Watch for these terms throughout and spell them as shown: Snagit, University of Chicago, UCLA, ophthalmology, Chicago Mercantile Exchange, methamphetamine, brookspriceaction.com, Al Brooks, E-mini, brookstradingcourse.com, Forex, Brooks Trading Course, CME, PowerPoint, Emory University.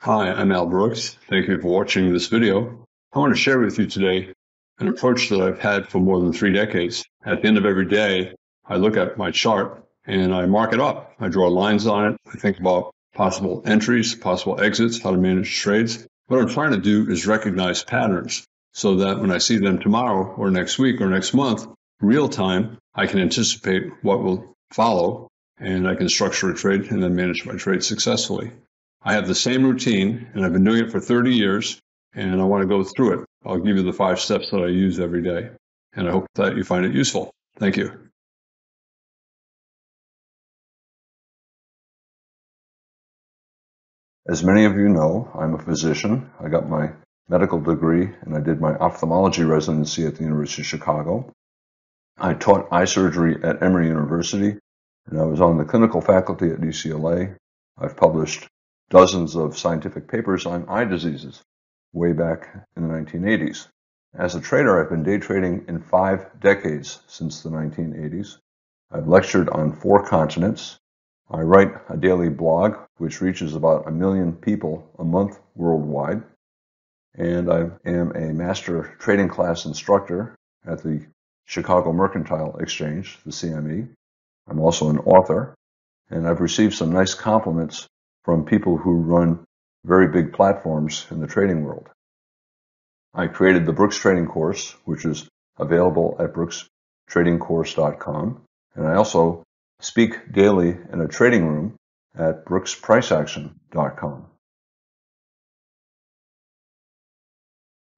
Hi, I'm Al Brooks. Thank you for watching this video. I want to share with you today an approach that I've had for more than 3 decades. At the end of every day, I look at my chart and I mark it up. I draw lines on it. I think about possible entries, possible exits, how to manage trades. What I'm trying to do is recognize patterns so that when I see them tomorrow or next week or next month, real time, I can anticipate what will follow and I can structure a trade and then manage my trade successfully. I have the same routine, and I've been doing it for 30 years, and I want to go through it. I'll give you the 5 steps that I use every day, and I hope that you find it useful. Thank you. As many of you know, I'm a physician. I got my medical degree, and I did my ophthalmology residency at the University of Chicago. I taught eye surgery at Emory University, and I was on the clinical faculty at UCLA. I've published dozens of scientific papers on eye diseases way back in the 1980s. As a trader, I've been day trading in 5 decades since the 1980s. I've lectured on 4 continents. I write a daily blog, which reaches about 1 million people a month worldwide. And I am a master trading class instructor at the Chicago Mercantile Exchange, the CME. I'm also an author, and I've received some nice compliments from people who run very big platforms in the trading world. I created the Brooks Trading Course, which is available at brookstradingcourse.com. And I also speak daily in a trading room at brookspriceaction.com.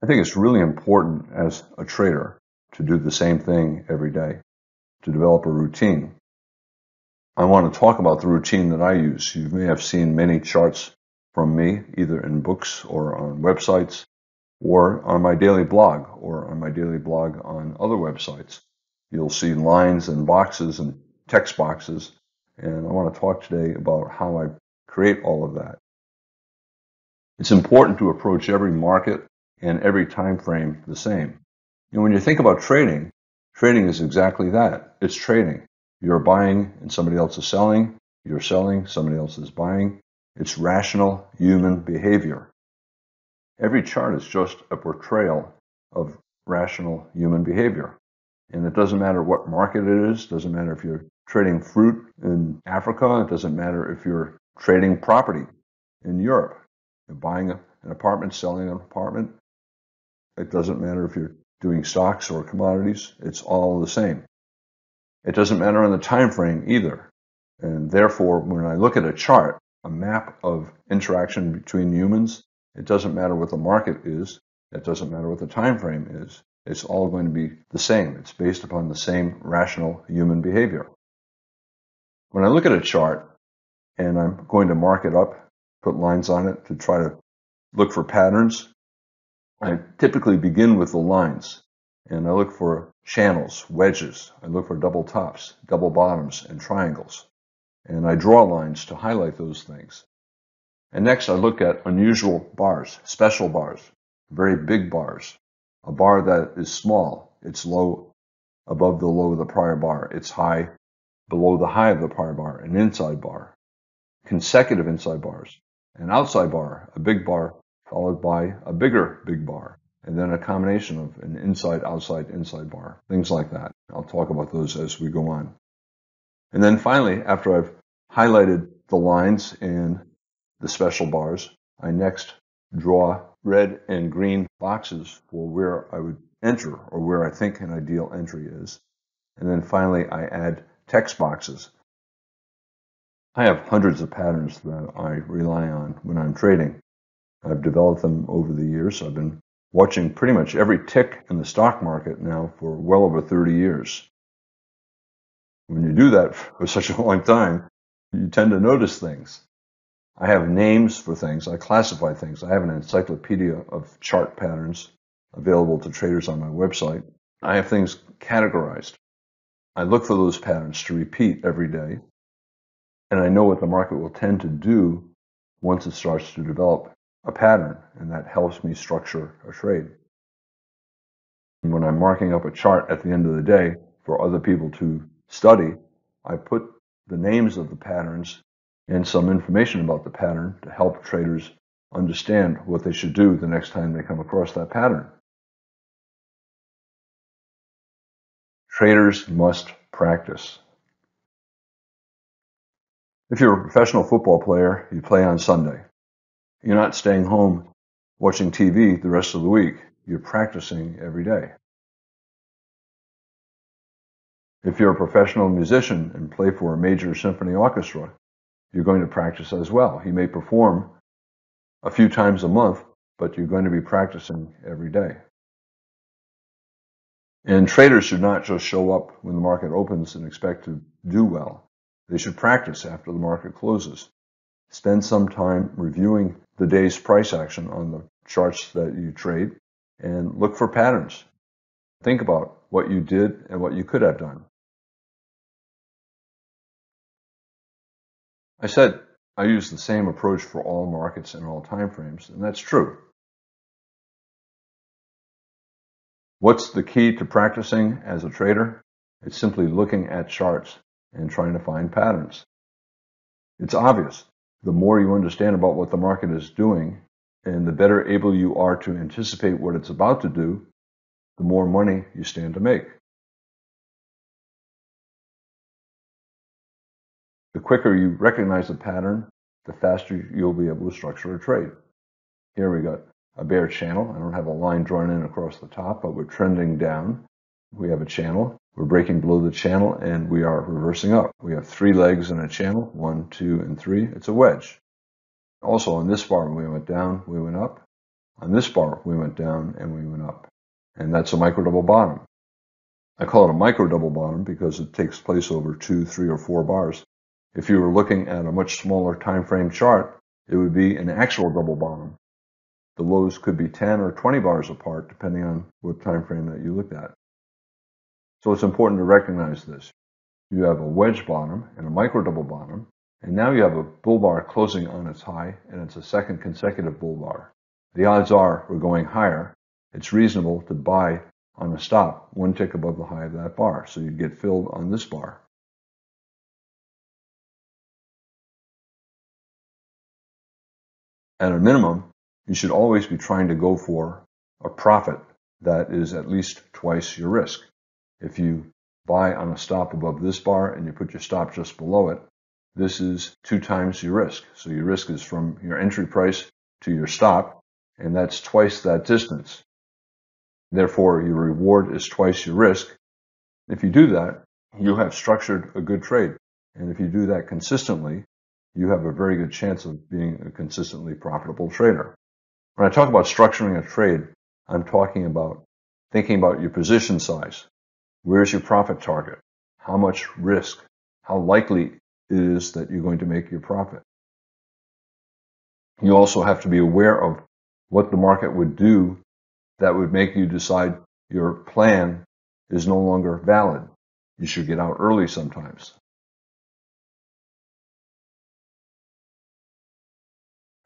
I think it's really important as a trader to do the same thing every day, to develop a routine. I want to talk about the routine that I use. You may have seen many charts from me, either in books or on websites, or on my daily blog, on other websites. You'll see lines and boxes and text boxes, and I want to talk today about how I create all of that. It's important to approach every market and every time frame the same. And when you think about trading, trading is exactly that. It's trading. You're buying and somebody else is selling. You're selling, somebody else is buying. It's rational human behavior. Every chart is just a portrayal of rational human behavior. And it doesn't matter what market it is. It doesn't matter if you're trading fruit in Africa. It doesn't matter if you're trading property in Europe. You're buying an apartment, selling an apartment. It doesn't matter if you're doing stocks or commodities. It's all the same. It doesn't matter on the time frame either. And therefore, when I look at a chart, a map of interaction between humans, it doesn't matter what the market is. It doesn't matter what the time frame is. It's all going to be the same. It's based upon the same rational human behavior. When I look at a chart and I'm going to mark it up, put lines on it to try to look for patterns, I typically begin with the lines. And I look for channels, wedges. I look for double tops, double bottoms, and triangles. And I draw lines to highlight those things. And next, I look at unusual bars, special bars, very big bars. A bar that is small, it's low, above the low of the prior bar. It's high, below the high of the prior bar, an inside bar. Consecutive inside bars. An outside bar, a big bar, followed by a bigger big bar. And then a combination of an inside, outside, inside bar, things like that. I'll talk about those as we go on. And then finally, after I've highlighted the lines and the special bars, I next draw red and green boxes for where I would enter or where I think an ideal entry is. And then finally, I add text boxes. I have hundreds of patterns that I rely on when I'm trading. I've developed them over the years. I've been watching pretty much every tick in the stock market now for well over 30 years. When you do that for such a long time, you tend to notice things. I have names for things. I classify things. I have an encyclopedia of chart patterns available to traders on my website. I have things categorized. I look for those patterns to repeat every day. And I know what the market will tend to do once it starts to develop a pattern, and that helps me structure a trade. And when I'm marking up a chart at the end of the day for other people to study, I put the names of the patterns and some information about the pattern to help traders understand what they should do the next time they come across that pattern. Traders must practice. If you're a professional football player, you play on Sunday. You're not staying home watching TV the rest of the week. You're practicing every day. If you're a professional musician and play for a major symphony orchestra, you're going to practice as well. You may perform a few times a month, but you're going to be practicing every day. And traders should not just show up when the market opens and expect to do well. They should practice after the market closes. Spend some time reviewing the day's price action on the charts that you trade and look for patterns. Think about what you did and what you could have done. I said I use the same approach for all markets and all time frames, and that's true. What's the key to practicing as a trader? It's simply looking at charts and trying to find patterns. It's obvious. The more you understand about what the market is doing, and the better able you are to anticipate what it's about to do, the more money you stand to make. The quicker you recognize the pattern, the faster you'll be able to structure a trade. Here we got a bear channel. I don't have a line drawn in across the top, but we're trending down. We have a channel. We're breaking below the channel, and we are reversing up. We have three legs in a channel, 1, 2, and 3. It's a wedge. Also, on this bar, when we went down, we went up. On this bar, we went down, and we went up. And that's a micro double bottom. I call it a micro double bottom because it takes place over 2, 3, or 4 bars. If you were looking at a much smaller time frame chart, it would be an actual double bottom. The lows could be 10 or 20 bars apart, depending on what time frame that you looked at. So it's important to recognize this. You have a wedge bottom and a micro double bottom, and now you have a bull bar closing on its high, and it's a second consecutive bull bar. The odds are we're going higher. It's reasonable to buy on a stop one tick above the high of that bar, so you'd get filled on this bar. At a minimum, you should always be trying to go for a profit that is at least twice your risk. If you buy on a stop above this bar and you put your stop just below it, this is 2 times your risk. So your risk is from your entry price to your stop, and that's twice that distance. Therefore, your reward is twice your risk. If you do that, you have structured a good trade. And if you do that consistently, you have a very good chance of being a consistently profitable trader. When I talk about structuring a trade, I'm talking about thinking about your position size. Where's your profit target? How much risk? How likely it is that you're going to make your profit? You also have to be aware of what the market would do that would make you decide your plan is no longer valid. You should get out early sometimes.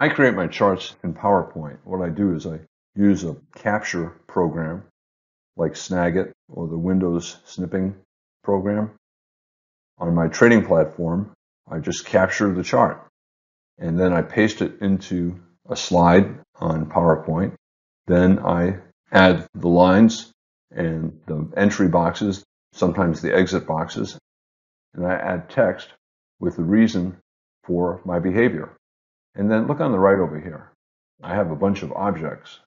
I create my charts in PowerPoint. What I do is I use a capture program like Snagit or the Windows snipping program. On my trading platform, I just capture the chart and then I paste it into a slide on PowerPoint. Then I add the lines and the entry boxes, sometimes the exit boxes, and I add text with the reason for my behavior. And then look on the right over here. I have a bunch of objects.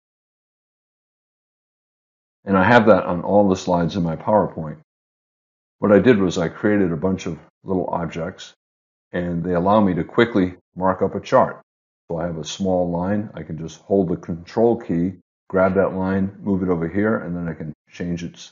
And I have that on all the slides in my PowerPoint. What I did was I created a bunch of little objects, and they allow me to quickly mark up a chart. So I have a small line. I can just hold the control key, grab that line, move it over here, and then I can change its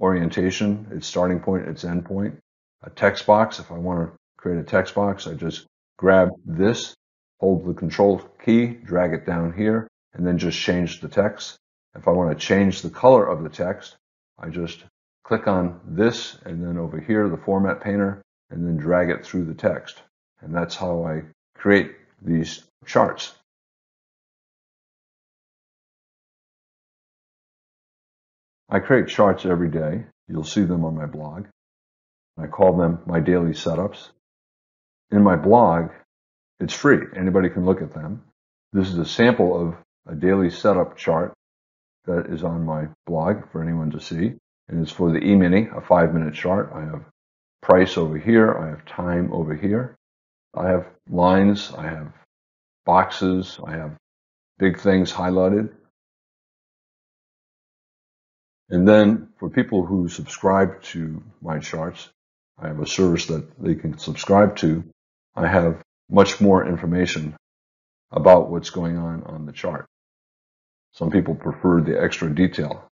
orientation, its starting point, its end point. A text box, if I want to create a text box, I just grab this, hold the control key, drag it down here, and then just change the text. If I want to change the color of the text, I just click on this and then over here, the format painter, and then drag it through the text. And that's how I create these charts. I create charts every day. You'll see them on my blog. I call them my daily setups. In my blog, it's free. Anybody can look at them. This is a sample of a daily setup chart that is on my blog for anyone to see. And it's for the E-mini, a 5-minute chart. I have price over here. I have time over here. I have lines. I have boxes. I have big things highlighted. And then for people who subscribe to my charts, I have a service that they can subscribe to. I have much more information about what's going on the chart. Some people prefer the extra detail.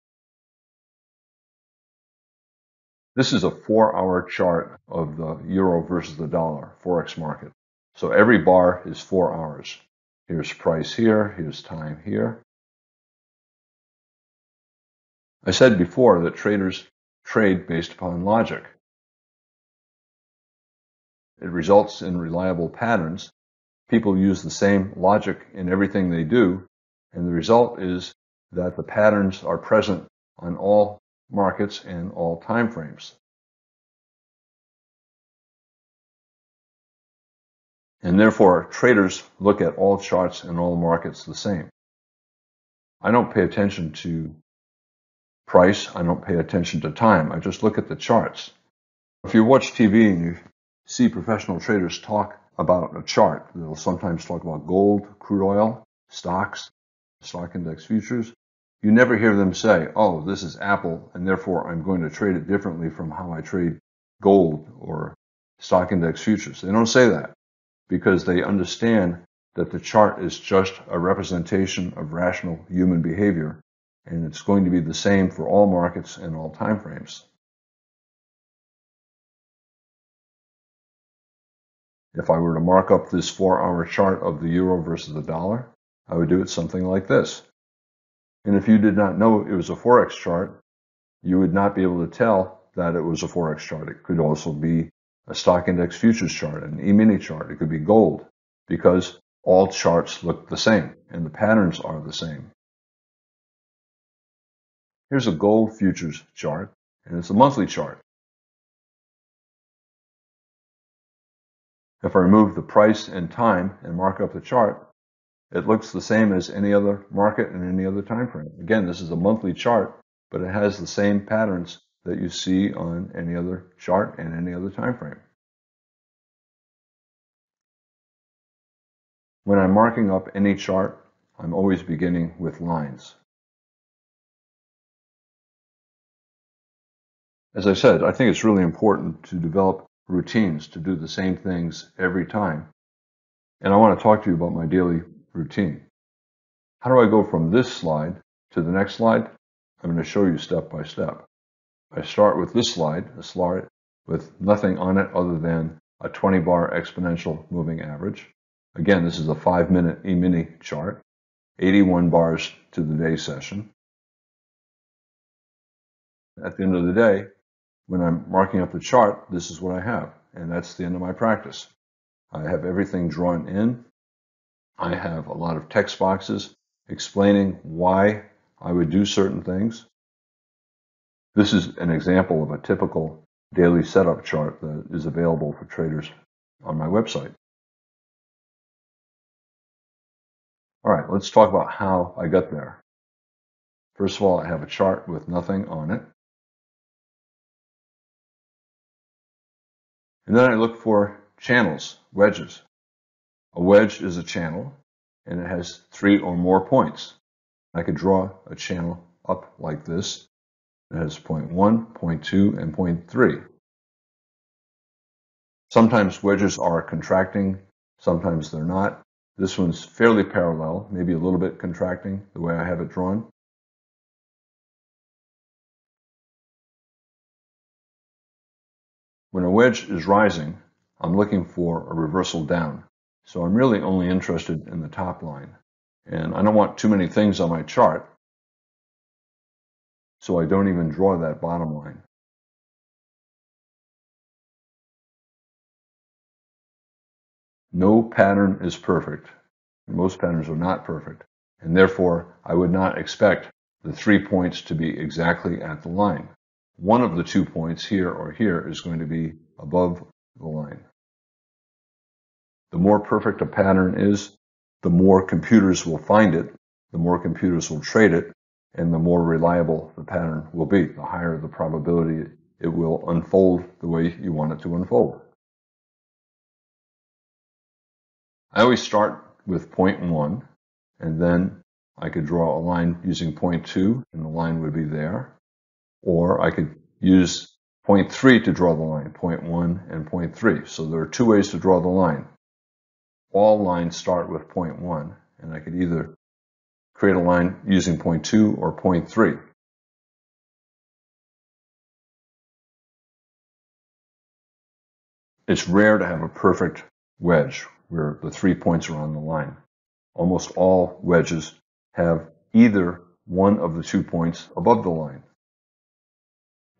This is a 4-hour chart of the euro versus the dollar, Forex market. So every bar is 4 hours. Here's price here, here's time here. I said before that traders trade based upon logic. It results in reliable patterns. People use the same logic in everything they do, and the result is that the patterns are present on all markets and all time frames. And therefore, traders look at all charts and all markets the same. I don't pay attention to price. I don't pay attention to time. I just look at the charts. If you watch TV and you see professional traders talk about a chart, they'll sometimes talk about gold, crude oil, stocks, stock index futures. You never hear them say, oh, this is Apple, and therefore I'm going to trade it differently from how I trade gold or stock index futures. They don't say that because they understand that the chart is just a representation of rational human behavior, and it's going to be the same for all markets and all time frames. If I were to mark up this 4-hour chart of the euro versus the dollar, I would do it something like this. And if you did not know it was a Forex chart, you would not be able to tell that it was a Forex chart. It could also be a stock index futures chart, an E-mini chart. It could be gold, because all charts look the same and the patterns are the same. Here's a gold futures chart, and it's a monthly chart. If I remove the price and time and mark up the chart, it looks the same as any other market and any other time frame. Again, this is a monthly chart, but it has the same patterns that you see on any other chart and any other time frame. When I'm marking up any chart, I'm always beginning with lines. As I said, I think it's really important to develop routines, to do the same things every time. And I want to talk to you about my daily routine. How do I go from this slide to the next slide? I'm going to show you step by step. I start with this slide, a slide with nothing on it other than a 20-bar exponential moving average. Again, this is a 5-minute E-mini chart, 81 bars to the day session. At the end of the day, when I'm marking up the chart, this is what I have, and that's the end of my practice. I have everything drawn in. I have a lot of text boxes explaining why I would do certain things. This is an example of a typical daily setup chart that is available for traders on my website. All right, let's talk about how I got there. First of all, I have a chart with nothing on it. And then I look for channels, wedges. A wedge is a channel, and it has 3 or more points. I could draw a channel up like this. It has point 1, point 2, and point 3. Sometimes wedges are contracting, sometimes they're not. This one's fairly parallel, maybe a little bit contracting, the way I have it drawn. When a wedge is rising, I'm looking for a reversal down. So I'm really only interested in the top line. And I don't want too many things on my chart, so I don't even draw that bottom line. No pattern is perfect. Most patterns are not perfect. And therefore, I would not expect the 3 points to be exactly at the line. One of the 2 points, here or here, is going to be above the line. The more perfect a pattern is, the more computers will find it, the more computers will trade it, and the more reliable the pattern will be. The higher the probability it will unfold the way you want it to unfold. I always start with point one, and then I could draw a line using point two, and the line would be there. Or I could use point three to draw the line, point one and point three. So there are two ways to draw the line. All lines start with point one, and I could either create a line using point two or point three. It's rare to have a perfect wedge where the 3 points are on the line. Almost all wedges have either one of the 2 points above the line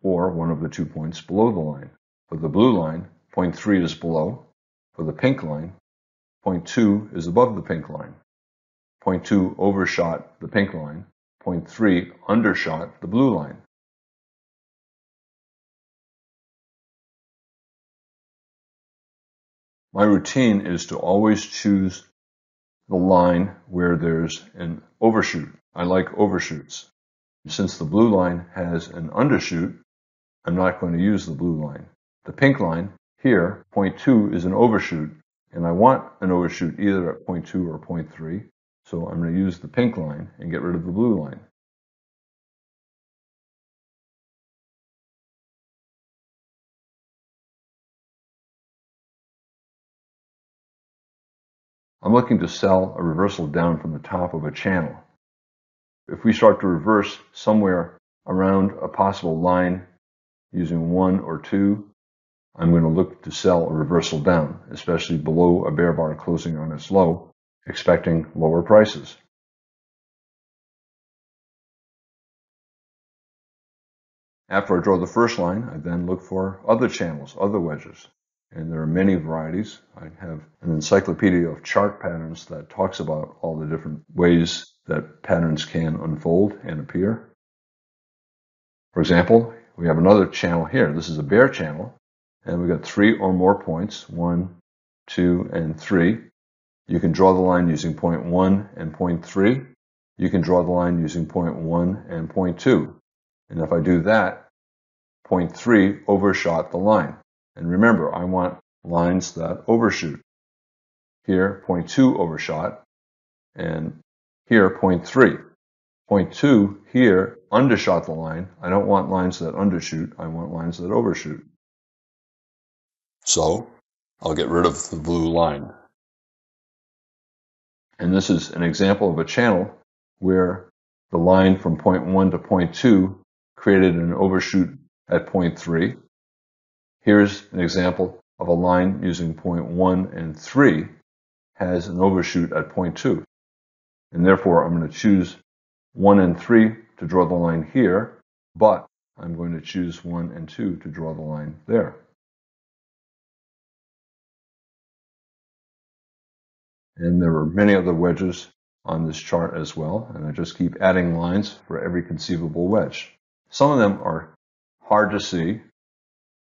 or one of the 2 points below the line. For the blue line, 0.3 is below. For the pink line, 0.2 is above the pink line. 0.2 overshot the pink line. 0.3 undershot the blue line. My routine is to always choose the line where there's an overshoot. I like overshoots. Since the blue line has an undershoot, I'm not going to use the blue line. The pink line here, 0.2, is an overshoot, and I want an overshoot either at 0.2 or 0.3, so I'm going to use the pink line and get rid of the blue line. I'm looking to sell a reversal down from the top of a channel. If we start to reverse somewhere around a possible line using one or two, I'm going to look to sell a reversal down, especially below a bear bar closing on its low, expecting lower prices. After I draw the first line, I then look for other channels, other wedges. And there are many varieties. I have an encyclopedia of chart patterns that talks about all the different ways that patterns can unfold and appear. For example, we have another channel here. This is a bear channel, and we've got 3 or more points, 1, 2, and 3. You can draw the line using point 1 and point 3. You can draw the line using point 1 and point 2. And if I do that, point 3 overshot the line. And remember, I want lines that overshoot. Here, 0.2 overshot, and here, 0.3. 0.2 here undershot the line. I don't want lines that undershoot. I want lines that overshoot. So I'll get rid of the blue line. And this is an example of a channel where the line from 0.1 to 0.2 created an overshoot at 0.3. Here's an example of a line using point 1 and 3 has an overshoot at point 2. And therefore, I'm going to choose 1 and 3 to draw the line here, but I'm going to choose 1 and 2 to draw the line there. And there are many other wedges on this chart as well, and I just keep adding lines for every conceivable wedge. Some of them are hard to see.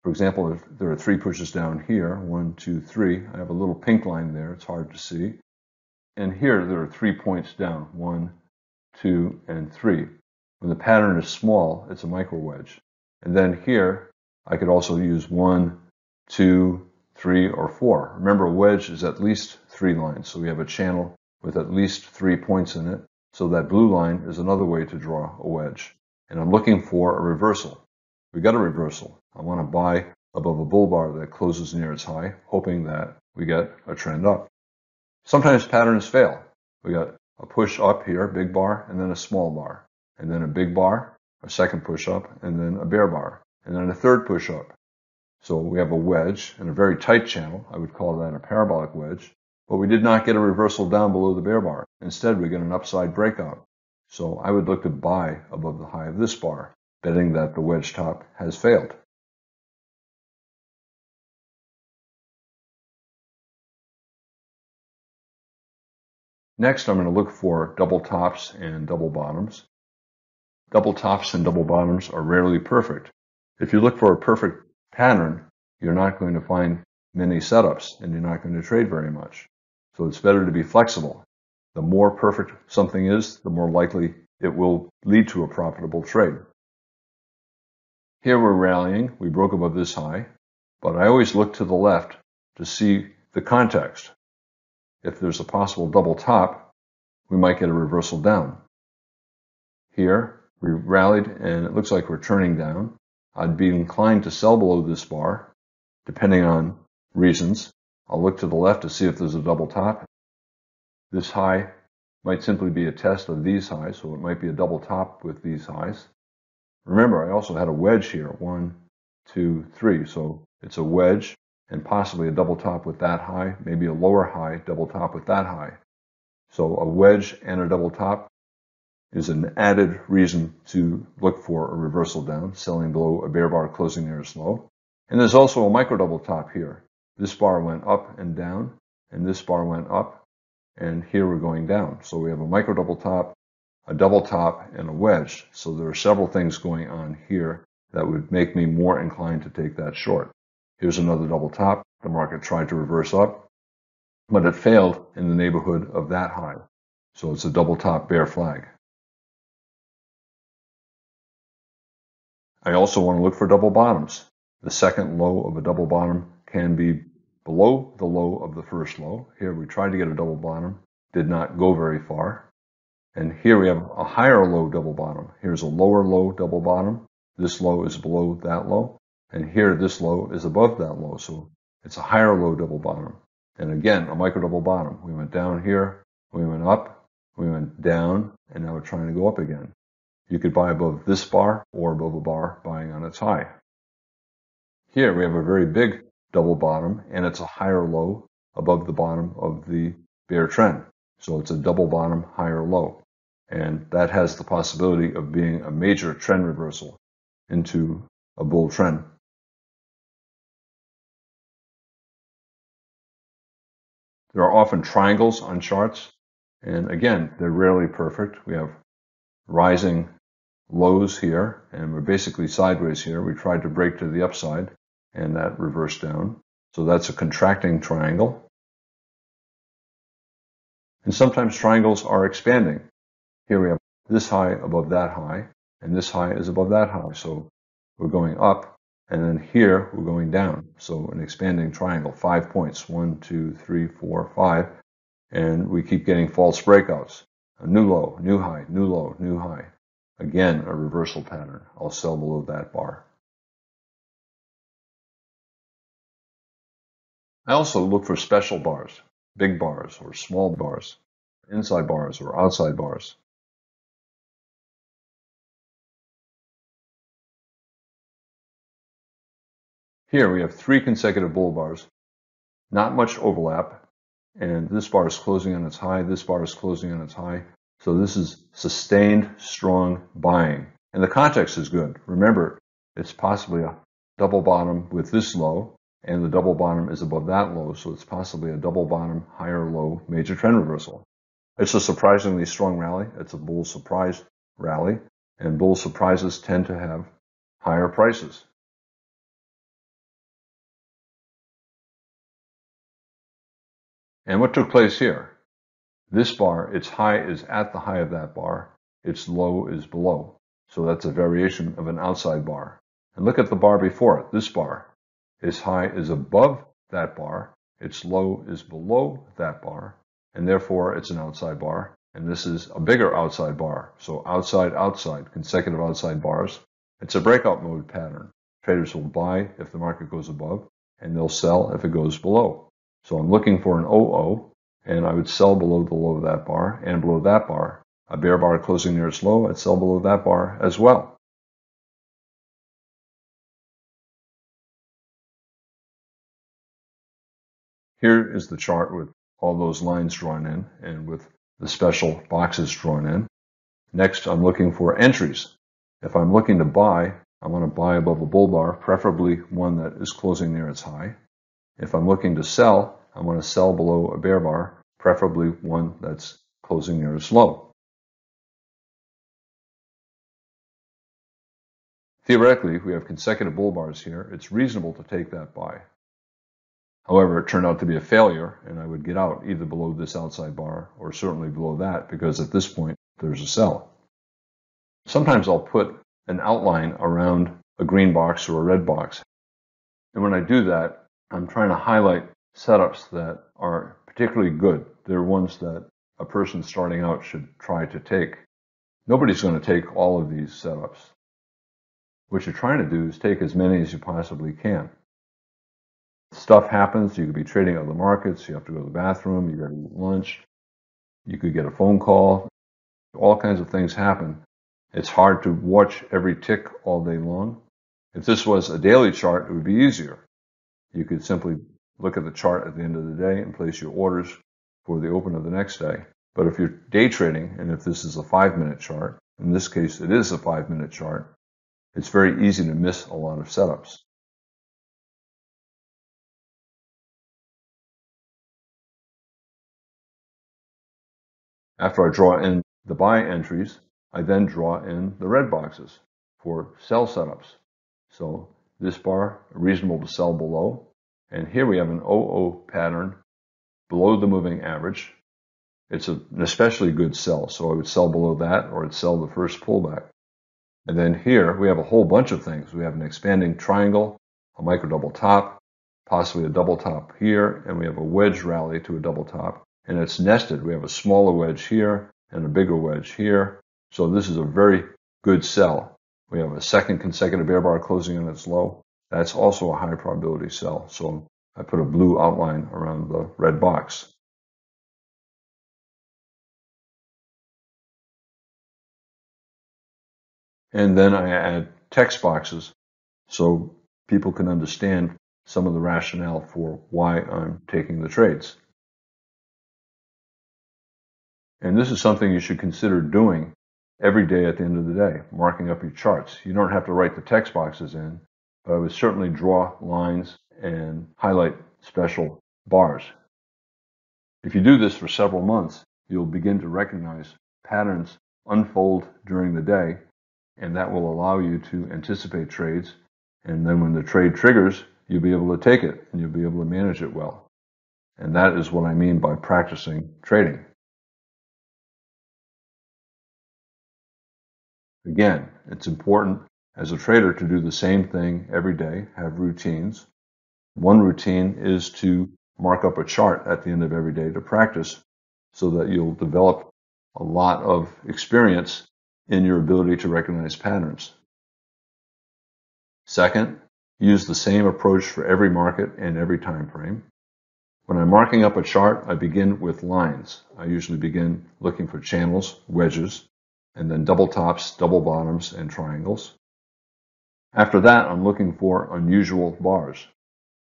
For example, if there are 3 pushes down here, 1, 2, 3, I have a little pink line there, it's hard to see. And here there are 3 points down, 1, 2, and 3. When the pattern is small, it's a micro wedge. And then here, I could also use 1, 2, 3, or 4. Remember, a wedge is at least 3 lines, so we have a channel with at least 3 points in it. So that blue line is another way to draw a wedge. And I'm looking for a reversal. We got a reversal. I want to buy above a bull bar that closes near its high, hoping that we get a trend up. Sometimes patterns fail. We got a push up here, big bar, and then a small bar, and then a big bar, a second push up, and then a bear bar, and then a third push up. So we have a wedge and a very tight channel. I would call that a parabolic wedge, but we did not get a reversal down below the bear bar. Instead, we get an upside breakout. So I would look to buy above the high of this bar, betting that the wedge top has failed. Next, I'm going to look for double tops and double bottoms. Double tops and double bottoms are rarely perfect. If you look for a perfect pattern, you're not going to find many setups, and you're not going to trade very much. So it's better to be flexible. The more perfect something is, the more likely it will lead to a profitable trade. Here we're rallying. We broke above this high, but I always look to the left to see the context. If there's a possible double top, we might get a reversal down. Here, we rallied, and it looks like we're turning down. I'd be inclined to sell below this bar, depending on reasons. I'll look to the left to see if there's a double top. This high might simply be a test of these highs, so it might be a double top with these highs. Remember, I also had a wedge here, 1, 2, 3, so it's a wedge and possibly a double top with that high, maybe a lower high, double top with that high. So a wedge and a double top is an added reason to look for a reversal down, selling below a bear bar, closing near its low. And there's also a micro double top here. This bar went up and down, and this bar went up, and here we're going down. So we have a micro double top, a double top, and a wedge. So there are several things going on here that would make me more inclined to take that short. Here's another double top. The market tried to reverse up, but it failed in the neighborhood of that high. So it's a double top bear flag. I also want to look for double bottoms. The second low of a double bottom can be below the low of the first low. Here we tried to get a double bottom, did not go very far. And here we have a higher low double bottom. Here's a lower low double bottom. This low is below that low. And here this low is above that low. So it's a higher low double bottom. And again, a micro double bottom. We went down here, we went up, we went down, and now we're trying to go up again. You could buy above this bar or above a bar buying on its high. Here we have a very big double bottom, and it's a higher low above the bottom of the bear trend. So it's a double bottom, higher low. And that has the possibility of being a major trend reversal into a bull trend. There are often triangles on charts, and again, they're rarely perfect. We have rising lows here, and we're basically sideways here. We tried to break to the upside, and that reversed down. So that's a contracting triangle. And sometimes triangles are expanding. Here we have this high above that high, and this high is above that high. So we're going up, and then here we're going down. So an expanding triangle, 5 points, 1, 2, 3, 4, 5. And we keep getting false breakouts. A new low, new high, new low, new high. Again, a reversal pattern. I'll sell below that bar. I also look for special bars, big bars or small bars, inside bars or outside bars. Here we have 3 consecutive bull bars, not much overlap, and this bar is closing on its high, this bar is closing on its high. So this is sustained, strong buying. And the context is good. Remember, it's possibly a double bottom with this low, and the double bottom is above that low, so it's possibly a double bottom, higher low, major trend reversal. It's a surprisingly strong rally. It's a bull surprise rally, and bull surprises tend to have higher prices. And what took place here? This bar, its high is at the high of that bar, its low is below. So that's a variation of an outside bar. And look at the bar before it, this bar. Its high is above that bar, its low is below that bar, and therefore it's an outside bar, and this is a bigger outside bar. So outside, outside, consecutive outside bars. It's a breakout mode pattern. Traders will buy if the market goes above, and they'll sell if it goes below. So I'm looking for an OO, and I would sell below the low of that bar and below that bar. A bear bar closing near its low, I'd sell below that bar as well. Here is the chart with all those lines drawn in and with the special boxes drawn in. Next, I'm looking for entries. If I'm looking to buy, I want to buy above a bull bar, preferably one that is closing near its high. If I'm looking to sell, I want to sell below a bear bar, preferably one that's closing near its low. Theoretically, we have consecutive bull bars here. It's reasonable to take that buy. However, it turned out to be a failure, and I would get out either below this outside bar or certainly below that, because at this point, there's a sell. Sometimes I'll put an outline around a green box or a red box. And when I do that, I'm trying to highlight setups that are particularly good. They're ones that a person starting out should try to take. Nobody's going to take all of these setups. What you're trying to do is take as many as you possibly can. Stuff happens. You could be trading other markets. You have to go to the bathroom. You got to eat lunch. You could get a phone call. All kinds of things happen. It's hard to watch every tick all day long. If this was a daily chart, it would be easier. You could simply look at the chart at the end of the day and place your orders for the open of the next day. But if you're day trading, and if this is a 5-minute chart, in this case it is a 5-minute chart, it's very easy to miss a lot of setups. After I draw in the buy entries, I then draw in the red boxes for sell setups. So this bar, reasonable to sell below. And here we have an OO pattern below the moving average. It's an especially good sell. So I would sell below that, or I'd sell the first pullback. And then here we have a whole bunch of things. We have an expanding triangle, a micro double top, possibly a double top here, and we have a wedge rally to a double top. And it's nested. We have a smaller wedge here and a bigger wedge here. So this is a very good sell. We have a second consecutive bear bar closing on its low. That's also a high probability sell. So I put a blue outline around the red box. And then I add text boxes so people can understand some of the rationale for why I'm taking the trades. And this is something you should consider doing every day at the end of the day, marking up your charts. You don't have to write the text boxes in, but I would certainly draw lines and highlight special bars. If you do this for several months, you'll begin to recognize patterns unfold during the day, and that will allow you to anticipate trades. And then when the trade triggers, you'll be able to take it and you'll be able to manage it well. And that is what I mean by practicing trading. Again, it's important as a trader to do the same thing every day, have routines. One routine is to mark up a chart at the end of every day to practice, so that you'll develop a lot of experience in your ability to recognize patterns. Second, use the same approach for every market and every time frame. When I'm marking up a chart, I begin with lines. I usually begin looking for channels, wedges, and then double tops, double bottoms, and triangles. After that, I'm looking for unusual bars.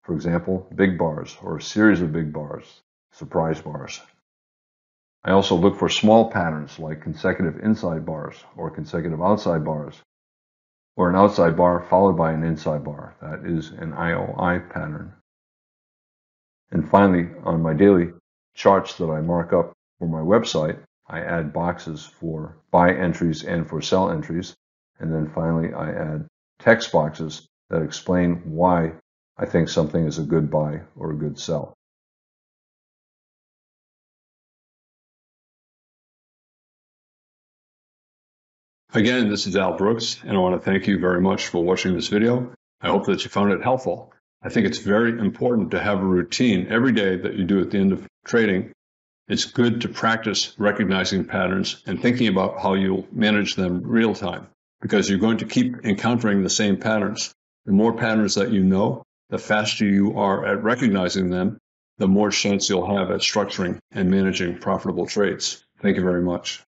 For example, big bars or a series of big bars, surprise bars. I also look for small patterns like consecutive inside bars or consecutive outside bars, or an outside bar followed by an inside bar. That is an IOI pattern. And finally, on my daily charts that I mark up for my website, I add boxes for buy entries and for sell entries. And then finally, I add text boxes that explain why I think something is a good buy or a good sell. Again, this is Al Brooks, and I want to thank you very much for watching this video. I hope that you found it helpful. I think it's very important to have a routine every day that you do at the end of trading. It's good to practice recognizing patterns and thinking about how you'll manage them real time, because you're going to keep encountering the same patterns. The more patterns that you know, the faster you are at recognizing them, the more chance you'll have at structuring and managing profitable trades. Thank you very much.